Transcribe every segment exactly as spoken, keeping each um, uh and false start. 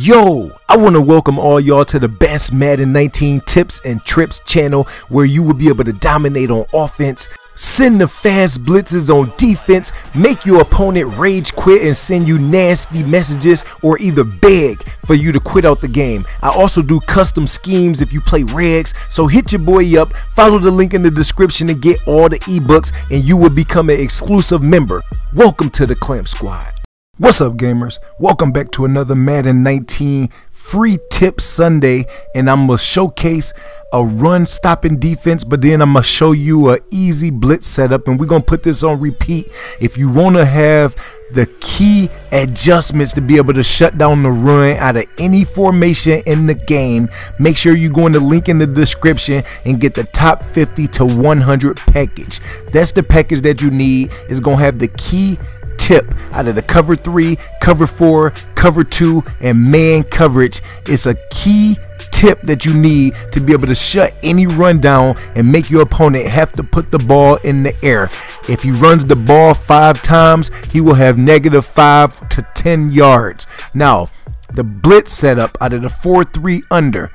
Yo, I want to welcome all y'all to the best Madden nineteen tips and trips channel, where you will be able to dominate on offense, send the fast blitzes on defense, make your opponent rage quit and send you nasty messages, or either beg for you to quit out the game. I also do custom schemes if you play regs, so hit your boy up, follow the link in the description to get all the ebooks, and you will become an exclusive member. Welcome to the Clamp Squad. What's up, gamers? Welcome back to another Madden nineteen free tip Sunday, and I'm gonna showcase a run stopping defense, but then I'm gonna show you an easy blitz setup, and we're gonna put this on repeat. If you want to have the key adjustments to be able to shut down the run out of any formation in the game, make sure you go in the link in the description and get the top fifty to one hundred package. That's the package that you need. It's gonna have the key tip out of the cover three, cover four, cover two, and man coverage. It's a key tip that you need to be able to shut any run down and make your opponent have to put the ball in the air. If he runs the ball five times, he will have negative five to ten yards. Now, the blitz setup out of the four three under,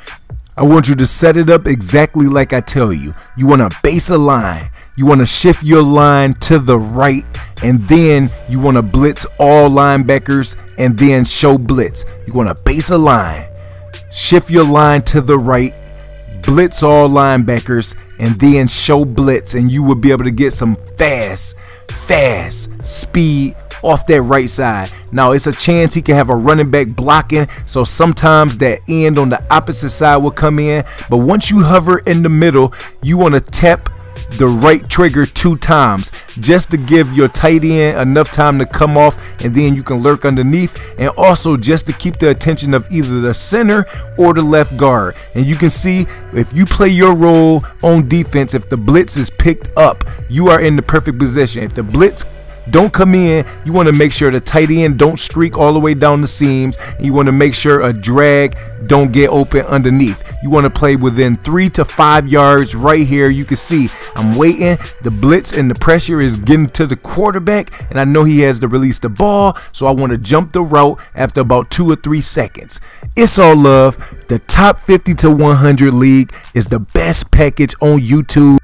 I want you to set it up exactly like I tell you. You want to base a line. You want to shift your line to the right, and then you want to blitz all linebackers and then show blitz. You want to base a line, shift your line to the right, blitz all linebackers, and then show blitz, and you will be able to get some fast, fast speed off that right side. Now, it's a chance he can have a running back blocking, so sometimes that end on the opposite side will come in, but once you hover in the middle, you want to tap the right trigger two times just to give your tight end enough time to come off, and then you can lurk underneath, and also just to keep the attention of either the center or the left guard. And you can see, if you play your role on defense, if the blitz is picked up, you are in the perfect position. If the blitz don't come in, you want to make sure the tight end don't streak all the way down the seams, and you want to make sure a drag don't get open underneath. You want to play within three to five yards right here. You can see I'm waiting, the blitz and the pressure is getting to the quarterback, and I know he has to release the ball, so I want to jump the route after about two or three seconds. It's all love. The top fifty to one hundred league is the best package on YouTube.